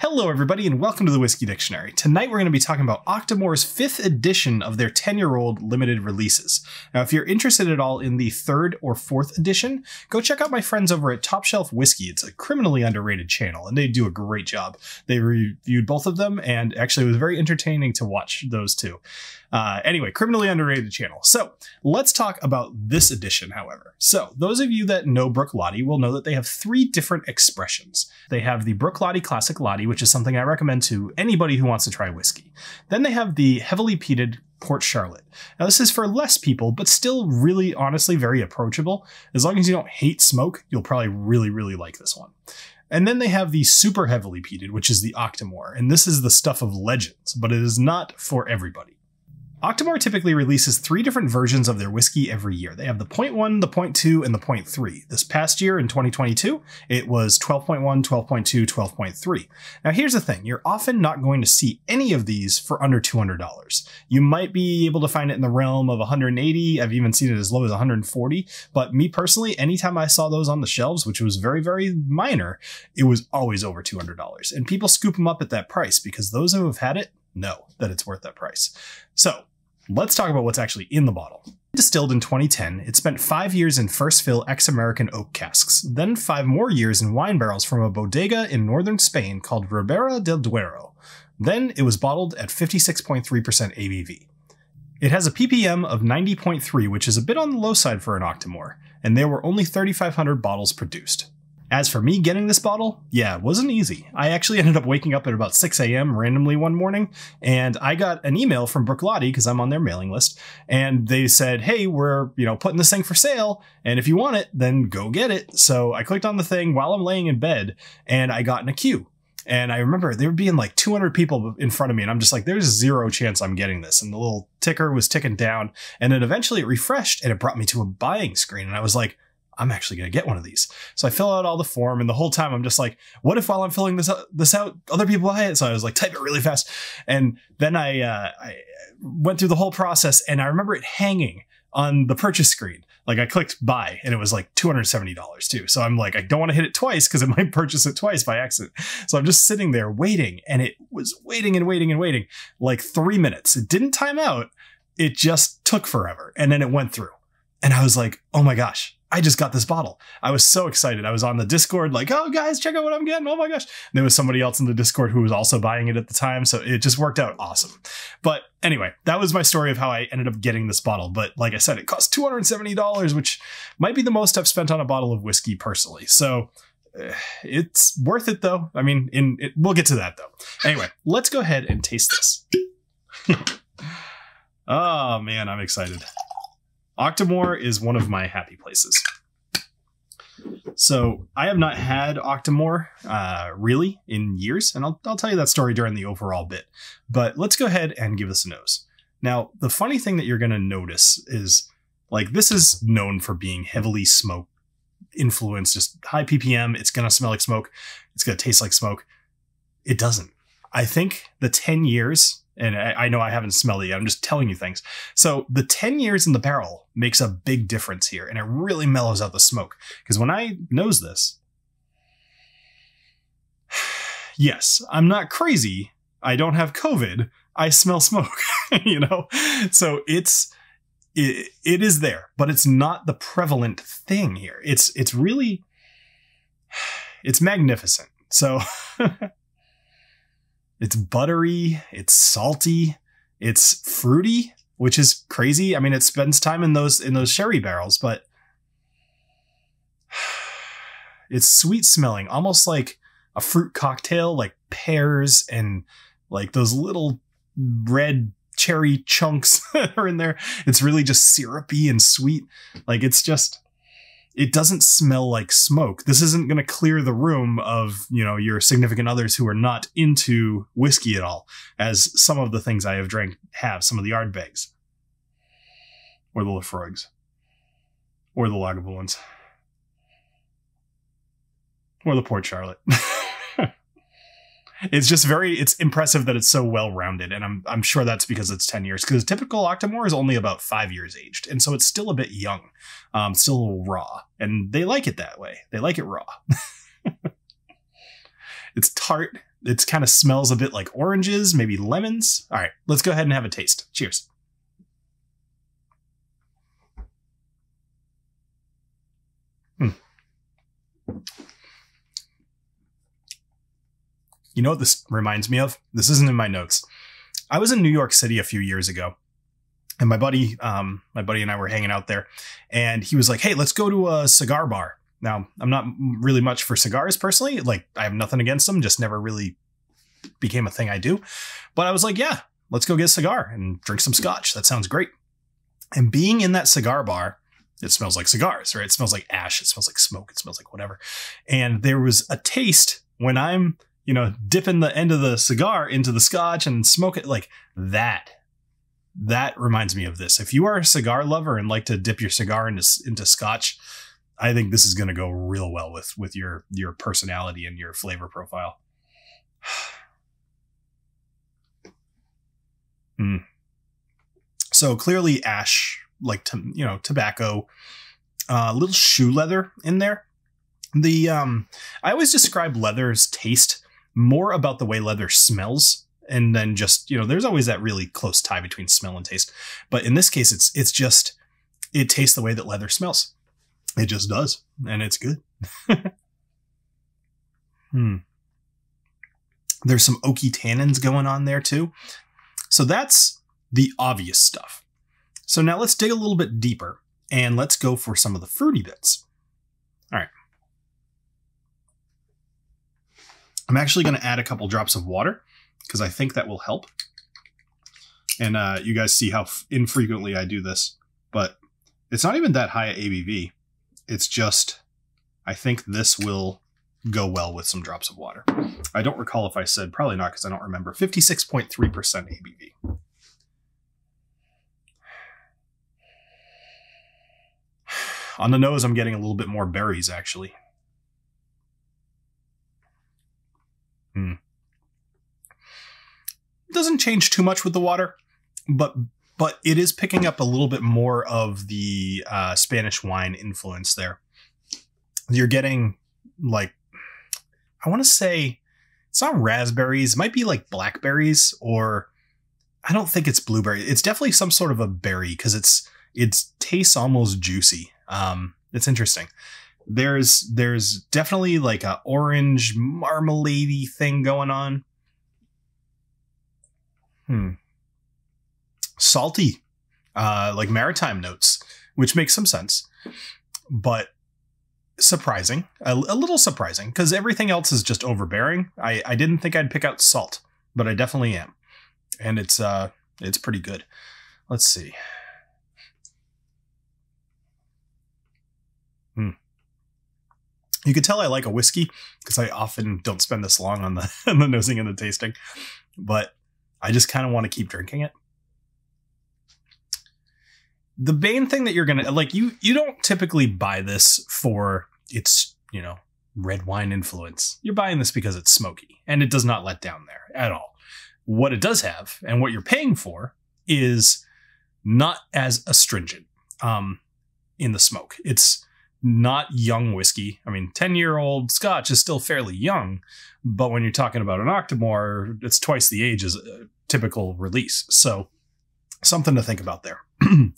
Hello everybody and welcome to The Whiskey Dictionary. Tonight we're going to be talking about Octomore's 5th edition of their 10-year-old limited releases. Now if you're interested at all in the 3rd or 4th edition, go check out my friends over at Top Shelf Whiskey. It's a criminally underrated channel and they do a great job. They reviewed both of them and actually it was very entertaining to watch those two. Anyway, criminally underrated channel. So let's talk about this edition, however. So those of you that know Bruichladdich will know that they have three different expressions. They have the Bruichladdich Classic Laddie, which is something I recommend to anybody who wants to try whiskey. Then they have the heavily peated Port Charlotte. Now this is for less people, but still really honestly very approachable. As long as you don't hate smoke, you'll probably really like this one. And then they have the super heavily peated, which is the Octomore. And this is the stuff of legends, but it is not for everybody. Octomore typically releases three different versions of their whiskey every year. They have the 0.1, the 0.2, and the 0.3. This past year in 2022, it was 12.1, 12.2, 12.3. Now here's the thing, you're often not going to see any of these for under $200. You might be able to find it in the realm of 180, I've even seen it as low as 140, but me personally, anytime I saw those on the shelves, which was very minor, it was always over $200. And people scoop them up at that price because those who have had it know that it's worth that price. So let's talk about what's actually in the bottle. Distilled in 2010, it spent 5 years in first fill ex-American oak casks, then 5 more years in wine barrels from a bodega in northern Spain called Ribera del Duero. Then it was bottled at 56.3% ABV. It has a ppm of 90.3, which is a bit on the low side for an Octomore, and there were only 3,500 bottles produced. As for me getting this bottle, yeah, it wasn't easy. I actually ended up waking up at about 6 a.m. randomly one morning, and I got an email from Bruichladdich because I'm on their mailing list, and they said, hey, we're putting this thing for sale, and if you want it, then go get it. So I clicked on the thing while I'm laying in bed, and I got in a queue. And I remember there being like 200 people in front of me, and I'm just like, there's zero chance I'm getting this. And the little ticker was ticking down, and then eventually it refreshed, and it brought me to a buying screen, and I was like, I'm actually going to get one of these. So I fill out all the form, and the whole time I'm just like, what if while I'm filling this out, other people buy it? So I was like, type it really fast. And then I went through the whole process, and I remember it hanging on the purchase screen. Like I clicked buy and it was like $270 too. So I'm like, I don't want to hit it twice because it might purchase it twice by accident. So I'm just sitting there waiting, and it was waiting and waiting and waiting like 3 minutes. It didn't time out. It just took forever. And then it went through, and I was like, oh my gosh, I just got this bottle. I was so excited. I was on the Discord like, oh guys, check out what I'm getting. Oh my gosh. And there was somebody else in the Discord who was also buying it at the time. So it just worked out awesome. But anyway, that was my story of how I ended up getting this bottle. But like I said, it cost $270, which might be the most I've spent on a bottle of whiskey personally. So it's worth it though. I mean, we'll get to that though. Anyway, let's go ahead and taste this. Oh man, I'm excited. Octomore is one of my happy places. So I have not had Octomore really in years, and I'll tell you that story during the overall bit. But let's go ahead and give this a nose. Now, the funny thing that you're going to notice is, like, this is known for being heavily smoke influenced, just high ppm. It's going to smell like smoke. It's going to taste like smoke. It doesn't. I think the 10 years... And I know I haven't smelled it yet. I'm just telling you things. So the 10 years in the barrel makes a big difference here. And it really mellows out the smoke. Because when I nose this, yes, I'm not crazy. I don't have COVID. I smell smoke, So it is there, but it's not the prevalent thing here. It's really, it's magnificent. So... It's buttery, it's salty, it's fruity, which is crazy. I mean, it spends time in those sherry barrels, but it's sweet smelling, almost like a fruit cocktail, like pears and like those little red cherry chunks that are in there. It's really just syrupy and sweet. Like it's just... It doesn't smell like smoke. This isn't going to clear the room of, your significant others who are not into whiskey at all, as some of the things I have drank have, some of the Ardbegs or the Laphroaigs or the Lagavulins or the Port Charlotte. It's just it's impressive that it's so well-rounded, and I'm sure that's because it's 10 years, because typical Octomore is only about 5 years aged, and so it's still a bit young, still a little raw, and they like it that way. They like it raw. It's tart. It kind of smells a bit like oranges, maybe lemons. All right, let's go ahead and have a taste. Cheers. You know what this reminds me of? This isn't in my notes. I was in New York City a few years ago, and my buddy and I were hanging out there, and he was like, hey, let's go to a cigar bar. Now, I'm not really much for cigars personally. Like, I have nothing against them, just never really became a thing I do. But I was like, yeah, let's go get a cigar and drink some scotch. That sounds great. And being in that cigar bar, it smells like cigars, right? It smells like ash. It smells like smoke. It smells like whatever. And there was a taste when I'm, you know, dipping the end of the cigar into the scotch and smoke it like that. That reminds me of this. If you are a cigar lover and like to dip your cigar into scotch, I think this is going to go real well with your personality and your flavor profile. So clearly ash, like, you know, tobacco, a little shoe leather in there. The I always describe leather's taste more about the way leather smells, and then just, you know, there's always that really close tie between smell and taste. But in this case, it's just, it tastes the way that leather smells. It just does. And it's good. There's some oaky tannins going on there too. So that's the obvious stuff. So now let's dig a little bit deeper and let's go for some of the fruity bits. All right. I'm actually going to add a couple drops of water, because I think that will help. And you guys see how infrequently I do this, but it's not even that high at ABV. It's just, I think this will go well with some drops of water. I don't recall if I said, probably not, because I don't remember. 56.3% ABV. On the nose, I'm getting a little bit more berries, actually. Doesn't change too much with the water, but it is picking up a little bit more of the Spanish wine influence there. You're getting, like, I want to say it's not raspberries. It might be like blackberries, or I don't think it's blueberry. It's definitely some sort of a berry, because it's tastes almost juicy. It's interesting. There's definitely like a orange marmalade-y thing going on. Salty, like maritime notes, which makes some sense, but surprising, a little surprising, because everything else is just overbearing. I didn't think I'd pick out salt, but I definitely am. And it's pretty good. Let's see. You can tell I like a whiskey, because I often don't spend this long on the nosing and the tasting, but I just kind of want to keep drinking it. The main thing that you're going to like, you don't typically buy this for its, you know, red wine influence. You're buying this because it's smoky, and it does not let down there at all. What it does have, and what you're paying for, is not as astringent in the smoke. It's not young whiskey. I mean, 10-year-old Scotch is still fairly young, but when you're talking about an Octomore, it's twice the age as a typical release. So something to think about there. All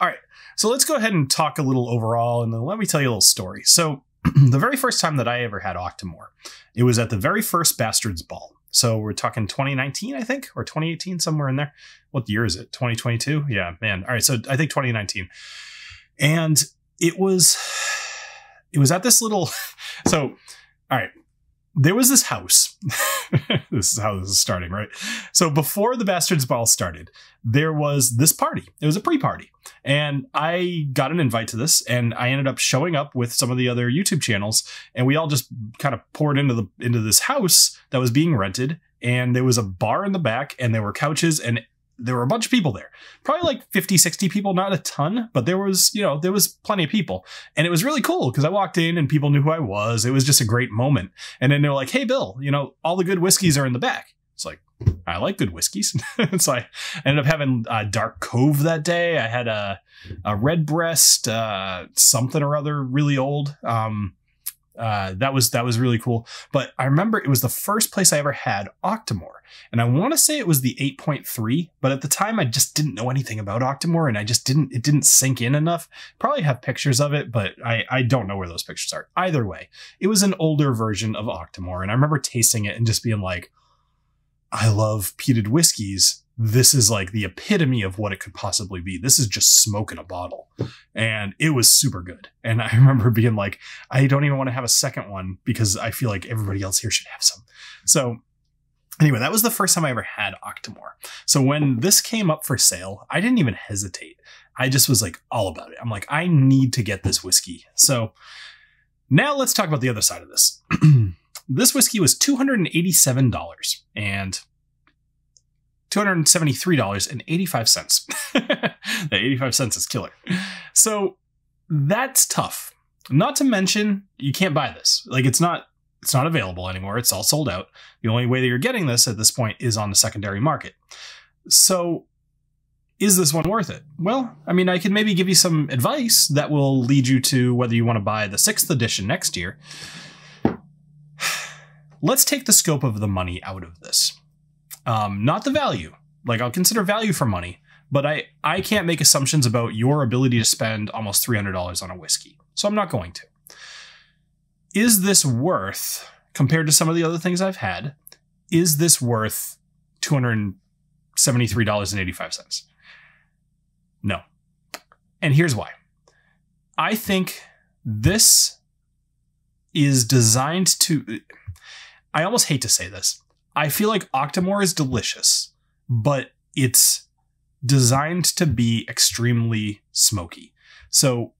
right, so let's go ahead and talk a little overall, and then let me tell you a little story. So the very first time that I ever had Octomore, it was at the very first Bastard's Ball. So we're talking 2019, I think, or 2018, somewhere in there. What year is it? 2022? Yeah, man. All right, so I think 2019. And it was at this little, so, all right, there was this house. This is how this is starting, right? So before the Bastard's Ball started, there was this party. It was a pre-party. And I got an invite to this, and I ended up showing up with some of the other YouTube channels, and we all just kind of poured into this house that was being rented. And there was a bar in the back, and there were couches, and there were a bunch of people there, probably like 50, 60 people, not a ton, but there was, you know, there was plenty of people. And it was really cool, because I walked in and people knew who I was. It was just a great moment. And then they're like, hey, Bill, you know, all the good whiskeys are in the back. It's like, I like good whiskeys. So I ended up having Dark Cove that day. I had a Redbreast, something or other really old, That was really cool. But I remember it was the first place I ever had Octomore, and I want to say it was the 8.3, but at the time I just didn't know anything about Octomore, and I just it didn't sink in enough. Probably have pictures of it, but I don't know where those pictures are. Either way, it was an older version of Octomore, and I remember tasting it and just being like, I love peated whiskeys. This is like the epitome of what it could possibly be. This is just smoke in a bottle. And it was super good. And I remember being like, I don't even want to have a second one because I feel like everybody else here should have some. So anyway, that was the first time I ever had Octomore. So when this came up for sale, I didn't even hesitate. I just was like all about it. I'm like, I need to get this whiskey. So now let's talk about the other side of this. This whiskey was $287 and $273.85. That 85 cents is killer. So that's tough. Not to mention, you can't buy this. Like it's not available anymore. It's all sold out. The only way that you're getting this at this point is on the secondary market. So is this one worth it? Well, I mean, I could maybe give you some advice that will lead you to whether you want to buy the 6th edition next year. Let's take the scope of the money out of this. Not the value. Like I'll consider value for money, but I can't make assumptions about your ability to spend almost $300 on a whiskey. So I'm not going to. Is this worth, compared to some of the other things I've had, is this worth $273.85? No. And here's why. I think this is designed to, I almost hate to say this. I feel like Octomore is delicious, but it's designed to be extremely smoky. So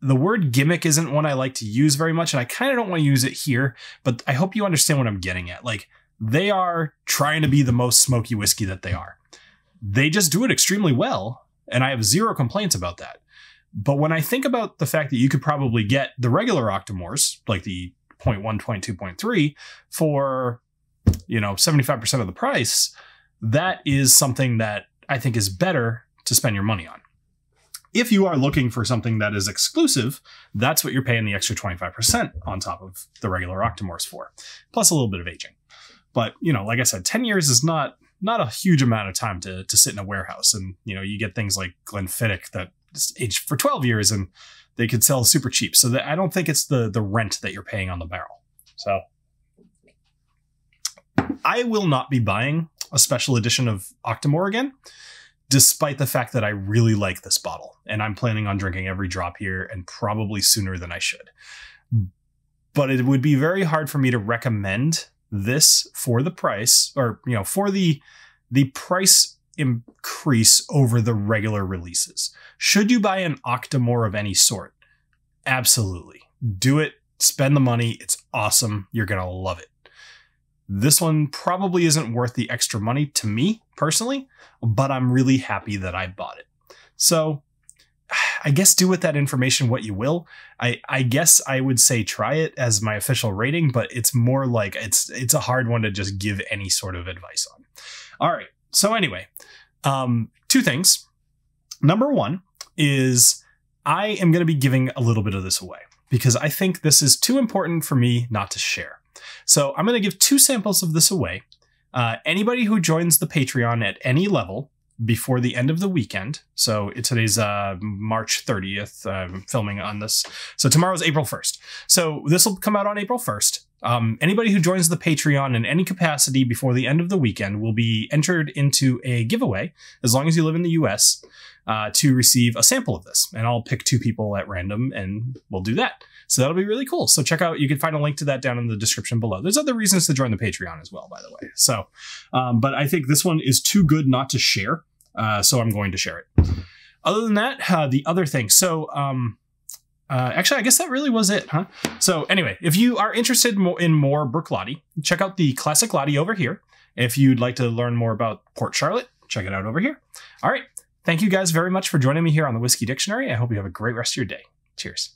the word gimmick isn't one I like to use very much, and I kind of don't want to use it here, but I hope you understand what I'm getting at. Like, they are trying to be the most smoky whiskey that they are. They just do it extremely well, and I have zero complaints about that. But when I think about the fact that you could probably get the regular Octomores, like the 0.1, 0.2, 0.3, for, you know, 75% of the price, that is something that I think is better to spend your money on. If you are looking for something that is exclusive, that's what you're paying the extra 25% on top of the regular Octomores for, plus a little bit of aging. But, you know, like I said, 10 years is not a huge amount of time to sit in a warehouse. And, you know, you get things like Glenfiddich that aged for 12 years and they could sell super cheap. So that, I don't think it's the rent that you're paying on the barrel. So I will not be buying a special edition of Octomore again, despite the fact that I really like this bottle and I'm planning on drinking every drop here and probably sooner than I should. But it would be very hard for me to recommend this for the price, or, you know, for the price increase over the regular releases. Should you buy an Octomore of any sort? Absolutely. Do it. Spend the money. It's awesome. You're going to love it. This one probably isn't worth the extra money to me personally, but I'm really happy that I bought it. So I guess do with that information what you will. I guess I would say try it as my official rating, but it's more like it's a hard one to just give any sort of advice on. All right. So anyway, two things. Number one is I am going to be giving a little bit of this away because I think this is too important for me not to share. So I'm going to give 2 samples of this away. Anybody who joins the Patreon at any level before the end of the weekend. So today's March 30th, I'm filming on this. So tomorrow's April 1st. So this will come out on April 1st. Anybody who joins the Patreon in any capacity before the end of the weekend will be entered into a giveaway, as long as you live in the US, to receive a sample of this. And I'll pick 2 people at random and we'll do that. So that'll be really cool. So check out, you can find a link to that down in the description below. There's other reasons to join the Patreon as well, by the way. So, but I think this one is too good not to share. So I'm going to share it. Other than that, the other thing. So, actually, I guess that really was it, huh? So anyway, if you are interested in more Bruichladdich, check out the Classic Laddie over here. If you'd like to learn more about Port Charlotte, check it out over here. All right. Thank you guys very much for joining me here on the Whiskey Dictionary. I hope you have a great rest of your day. Cheers.